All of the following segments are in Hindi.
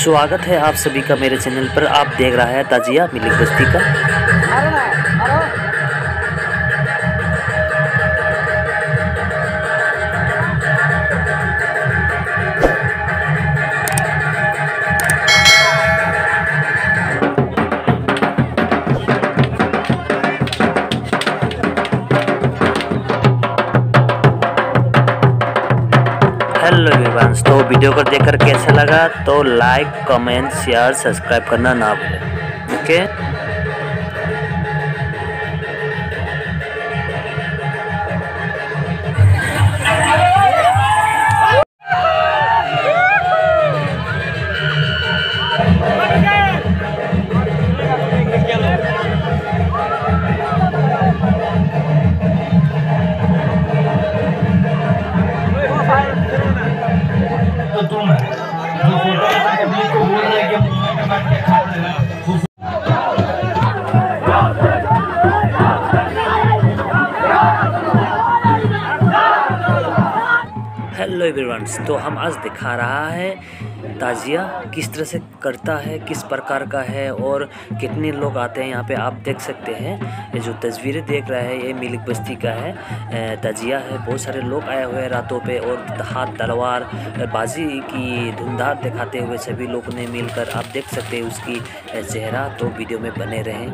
स्वागत है आप सभी का मेरे चैनल पर। आप देख रहा है ताजिया मिलिक बस्ती का। हेलो एवरीवन, तो वीडियो को देखकर कैसा लगा तो लाइक कमेंट शेयर सब्सक्राइब करना ना भूलें। ओके। हेलो एवरीवन, तो हम आज दिखा रहा है ताजिया किस तरह से करता है, किस प्रकार का है और कितने लोग आते हैं यहाँ पे। आप देख सकते हैं ये जो तस्वीरें देख रहे हैं ये मिलिक बस्ती का है ताजिया है। बहुत सारे लोग आए हुए हैं रातों पे और हाथ तलवार बाजी की धुंधार दिखाते हुए सभी लोग ने मिलकर आप देख सकते हैं उसकी चेहरा। तो वीडियो में बने रहें।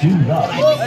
जिंदाबाद।